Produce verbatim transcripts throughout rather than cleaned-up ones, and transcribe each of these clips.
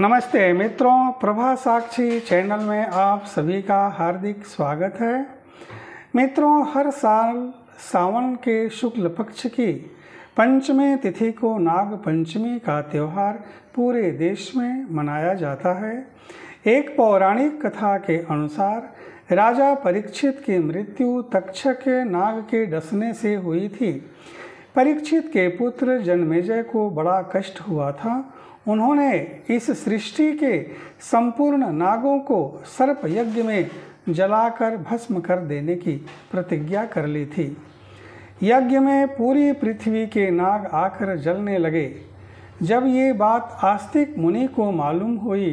नमस्ते मित्रों, प्रभा साक्षी चैनल में आप सभी का हार्दिक स्वागत है। मित्रों, हर साल सावन के शुक्ल पक्ष की पंचमी तिथि को नाग पंचमी का त्यौहार पूरे देश में मनाया जाता है। एक पौराणिक कथा के अनुसार राजा परीक्षित की मृत्यु तक्षक के नाग के डसने से हुई थी। परीक्षित के पुत्र जनमेजय को बड़ा कष्ट हुआ था। उन्होंने इस सृष्टि के संपूर्ण नागों को सर्प यज्ञ में जलाकर भस्म कर देने की प्रतिज्ञा कर ली थी। यज्ञ में पूरी पृथ्वी के नाग आकर जलने लगे। जब ये बात आस्तिक मुनि को मालूम हुई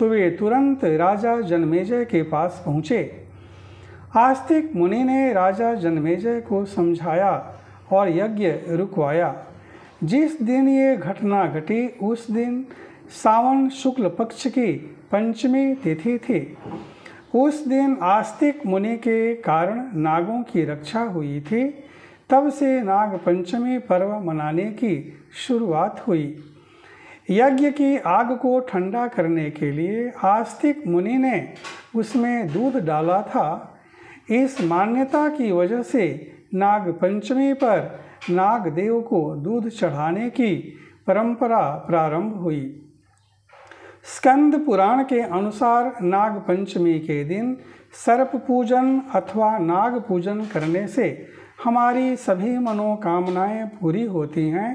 तो वे तुरंत राजा जनमेजय के पास पहुँचे। आस्तिक मुनि ने राजा जनमेजय को समझाया और यज्ञ रुकवाया। जिस दिन ये घटना घटी उस दिन सावन शुक्ल पक्ष की पंचमी तिथि थी। उस दिन आस्तिक मुनि के कारण नागों की रक्षा हुई थी। तब से नाग पंचमी पर्व मनाने की शुरुआत हुई। यज्ञ की आग को ठंडा करने के लिए आस्तिक मुनि ने उसमें दूध डाला था। इस मान्यता की वजह से नाग पंचमी पर नाग देव को दूध चढ़ाने की परंपरा प्रारंभ हुई। स्कंद पुराण के अनुसार नाग पंचमी के दिन सर्प पूजन अथवा नाग पूजन करने से हमारी सभी मनोकामनाएं पूरी होती हैं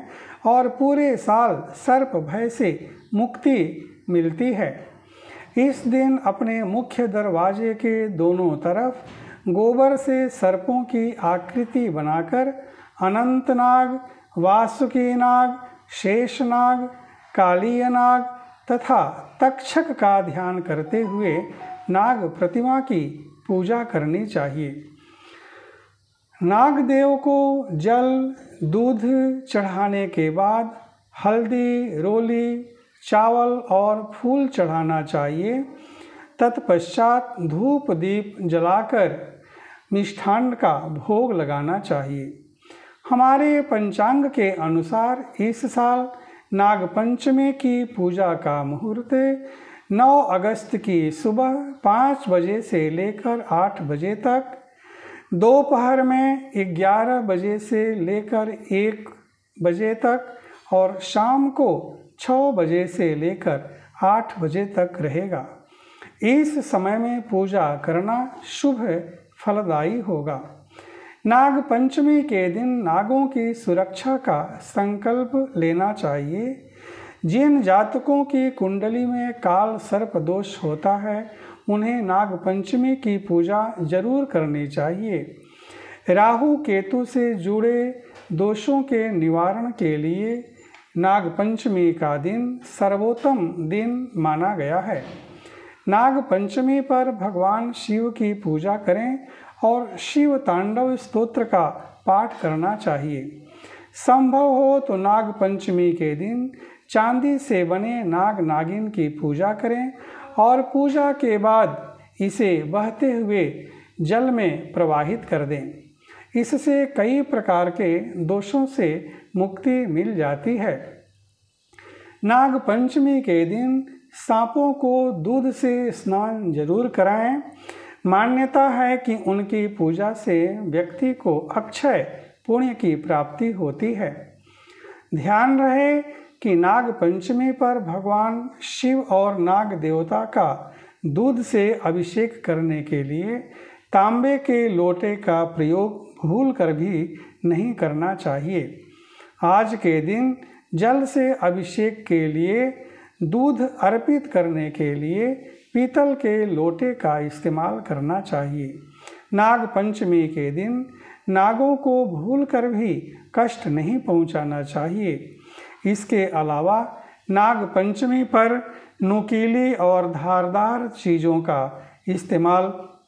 और पूरे साल सर्प भय से मुक्ति मिलती है। इस दिन अपने मुख्य दरवाजे के दोनों तरफ गोबर से सर्पों की आकृति बनाकर अनंतनाग, वासुकी नाग, शेषनाग, कालीयनाग तथा तक्षक का ध्यान करते हुए नाग प्रतिमा की पूजा करनी चाहिए। नाग देव को जल दूध चढ़ाने के बाद हल्दी, रोली, चावल और फूल चढ़ाना चाहिए। तत्पश्चात धूप दीप जलाकर मिष्ठान्न का भोग लगाना चाहिए। हमारे पंचांग के अनुसार इस साल नाग पंचमी की पूजा का मुहूर्त नौ अगस्त की सुबह पाँच बजे से लेकर आठ बजे तक, दोपहर में ग्यारह बजे से लेकर एक बजे तक और शाम को छः बजे से लेकर आठ बजे तक रहेगा। इस समय में पूजा करना शुभ फलदायी होगा। नाग पंचमी के दिन नागों की सुरक्षा का संकल्प लेना चाहिए। जिन जातकों की कुंडली में काल सर्प दोष होता है उन्हें नाग पंचमी की पूजा जरूर करनी चाहिए। राहु केतु से जुड़े दोषों के निवारण के लिए नाग पंचमी का दिन सर्वोत्तम दिन माना गया है। नाग पंचमी पर भगवान शिव की पूजा करें और शिव तांडव स्तोत्र का पाठ करना चाहिए। संभव हो तो नाग पंचमी के दिन चांदी से बने नाग नागिन की पूजा करें और पूजा के बाद इसे बहते हुए जल में प्रवाहित कर दें। इससे कई प्रकार के दोषों से मुक्ति मिल जाती है। नाग पंचमी के दिन सांपों को दूध से स्नान जरूर कराएं। मान्यता है कि उनकी पूजा से व्यक्ति को अक्षय पुण्य की प्राप्ति होती है। ध्यान रहे कि नाग पंचमी पर भगवान शिव और नाग देवता का दूध से अभिषेक करने के लिए तांबे के लोटे का प्रयोग भूल कर भी नहीं करना चाहिए। आज के दिन जल से अभिषेक के लिए दूध अर्पित करने के लिए पीतल के लोटे का इस्तेमाल करना चाहिए। नाग पंचमी के दिन नागों को भूलकर भी कष्ट नहीं पहुंचाना चाहिए। इसके अलावा नाग पंचमी पर नुकीली और धारदार चीज़ों का इस्तेमाल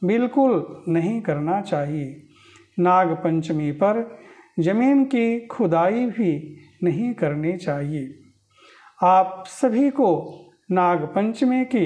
बिल्कुल नहीं करना चाहिए। नाग पंचमी पर ज़मीन की खुदाई भी नहीं करनी चाहिए। आप सभी को नाग पंचमी की